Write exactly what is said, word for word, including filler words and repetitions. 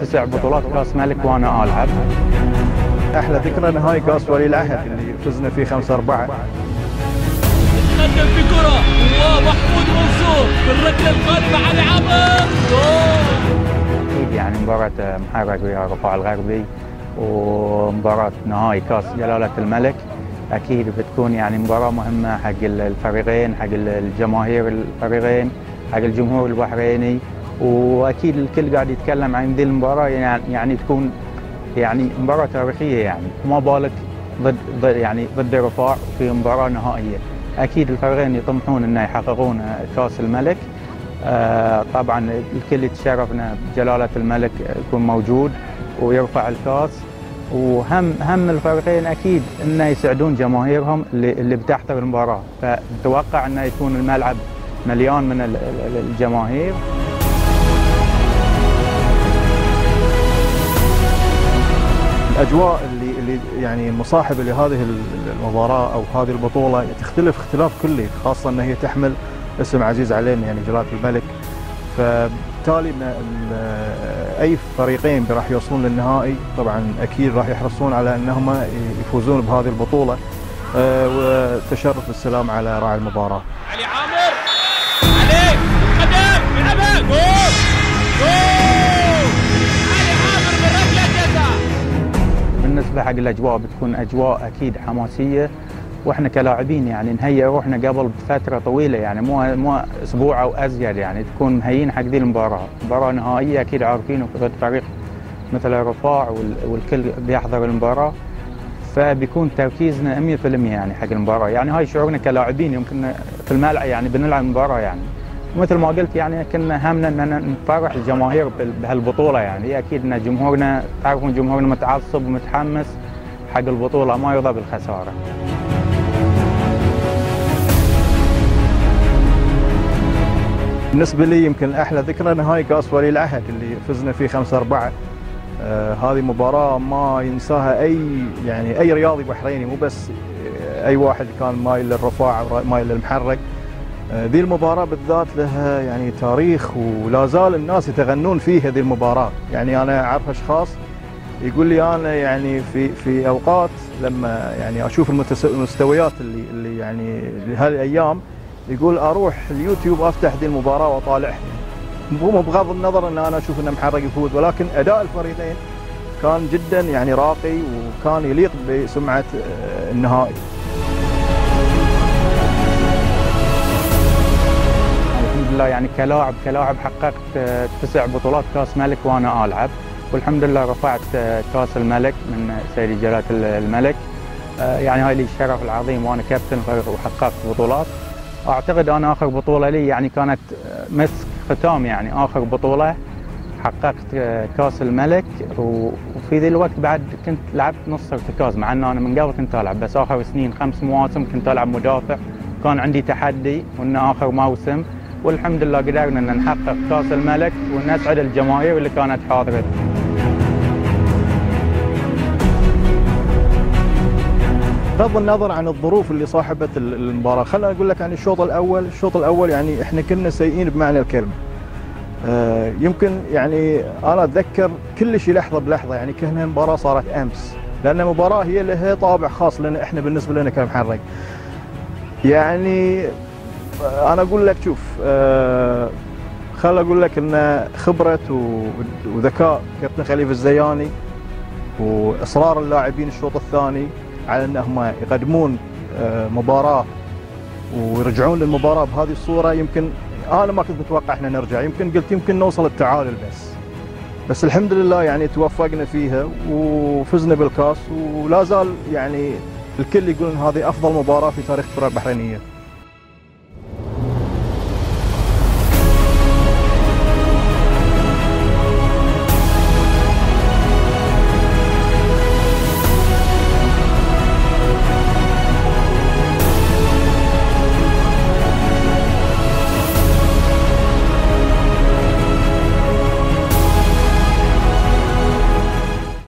تسع بطولات كاس ملك وانا العب. احلى ذكرى نهائي كاس ولي العهد اللي فزنا فيه خمسة أربعة. تقدم بكره ومحمود منصور بالركله القادمه علي عبد الله. يعني مباراه محرق ويا الرفاع الغربي ومباراه نهائي كاس جلاله الملك اكيد بتكون يعني مباراه مهمه حق الفريقين، حق الجماهير الفريقين، حق الجمهور البحريني، واكيد الكل قاعد يتكلم عن ذي المباراه. يعني, يعني تكون يعني مباراه تاريخيه، يعني ما بالك ضد, ضد يعني ضد الرفاع في مباراه نهائيه. اكيد الفريقين يطمحون انه يحققون كاس الملك. آه طبعا الكل يتشرفنا بجلاله الملك يكون موجود ويرفع الكاس، وهم هم الفريقين اكيد انه يسعدون جماهيرهم اللي, اللي بتحضر المباراه، فنتوقع انه يكون الملعب مليون من الجماهير. الاجواء اللي اللي يعني مصاحبه لهذه المباراه او هذه البطوله تختلف اختلاف كلي، خاصه ان هي تحمل اسم عزيز علينا يعني جلاله الملك، فبالتالي اي فريقين راح يوصلون للنهائي طبعا اكيد راح يحرصون على انهم يفوزون بهذه البطوله. أه وتشرف السلام على راعي المباراه علي عامر. علي قدام يلعبها جول جول علي عامر بالركله الجزاء. بالنسبه حق الاجواء بتكون اجواء اكيد حماسيه، واحنا كلاعبين يعني نهيئ روحنا قبل بفتره طويله، يعني مو مو اسبوع او ازيد، يعني تكون مهيئين حق ذي المباراه، مباراه نهائيه اكيد عارفين ضد فريق مثل الرفاع والكل بيحضر المباراه، فبيكون تركيزنا مية بالمية يعني حق المباراه. يعني هاي شعورنا كلاعبين يوم كنا في الملعب يعني بنلعب مباراه، يعني مثل ما قلت يعني كنا همنا ان نفرح الجماهير بهالبطوله. يعني اكيد ان جمهورنا تعرفون جمهورنا متعصب ومتحمس حق البطوله، ما يرضى بالخساره. بالنسبه لي يمكن احلى ذكرى نهائي كاس ولي العهد اللي فزنا فيه خمسة أربعة. آه هذه مباراة ما ينساها أي يعني أي رياضي بحريني، مو بس أي واحد كان مايل للرفاع أو مايل للمحرق. آه ذي المباراة بالذات لها يعني تاريخ ولا زال الناس يتغنون فيها ذي المباراة. يعني أنا أعرف أشخاص يقول لي أنا يعني في في أوقات لما يعني أشوف المستويات اللي اللي يعني هالأيام يقول أروح اليوتيوب أفتح ذي المباراة وأطالعها، مو بغض النظر ان انا اشوف ان محرق يفوز، ولكن اداء الفريقين كان جدا يعني راقي وكان يليق بسمعه النهائي. الحمد لله يعني كلاعب كلاعب حققت تسع بطولات كاس ملك وانا العب، والحمد لله رفعت كاس الملك من سيدي جلاله الملك. يعني هاي لي الشرف العظيم وانا كابتن فريق وحققت بطولات. اعتقد انا اخر بطوله لي يعني كانت مسك ختام، يعني اخر بطوله حققت كاس الملك، وفي ذي الوقت بعد كنت لعبت نص ارتكاز، مع ان انا من قبل كنت العب، بس اخر سنين خمس مواسم كنت العب مدافع، كان عندي تحدي وان اخر موسم، والحمد لله قدرنا ان نحقق كاس الملك ونسعد الجماهير اللي كانت حاضره. بغض النظر عن الظروف اللي صاحبت المباراه، خليني اقول لك عن الشوط الاول، الشوط الاول يعني احنا كنا سيئين بمعنى الكلمه. آه يمكن يعني انا اتذكر كل شيء لحظه بلحظه، يعني كأنها المباراه صارت امس، لان المباراه هي لها طابع خاص لنا احنا بالنسبه لنا كمحرق. يعني انا اقول لك شوف، آه خليني اقول لك ان خبره وذكاء كابتن خليفه الزياني واصرار اللاعبين الشوط الثاني على انهم يقدمون مباراه ويرجعون للمباراه بهذه الصوره، يمكن انا ما كنت متوقع احنا نرجع، يمكن قلت يمكن نوصل التعادل بس. بس الحمد لله يعني توفقنا فيها وفزنا بالكاس، ولا زال يعني الكل يقول ان هذه افضل مباراه في تاريخ الكره البحرينيه.